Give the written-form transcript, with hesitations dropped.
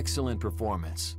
excellent performance.